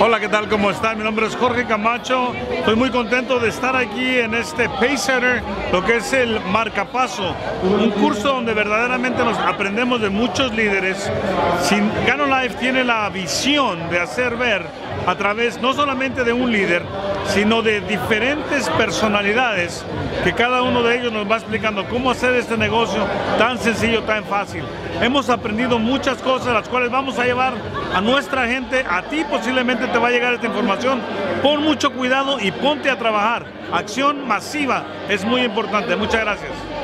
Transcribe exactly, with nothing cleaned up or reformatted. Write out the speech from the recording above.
Hola, ¿qué tal? ¿Cómo están? Mi nombre es Jorge Camacho. Estoy muy contento de estar aquí en este Pacesetter, lo que es el marcapaso. Un curso donde verdaderamente nos aprendemos de muchos líderes. GanoLife tiene la visión de hacer ver a través no solamente de un líder, sino de diferentes personalidades, que cada uno de ellos nos va explicando cómo hacer este negocio tan sencillo, tan fácil. Hemos aprendido muchas cosas, las cuales vamos a llevar a nuestra gente. A ti posiblemente te va a llegar esta información. Pon mucho cuidado y ponte a trabajar. Acción masiva es muy importante. Muchas gracias.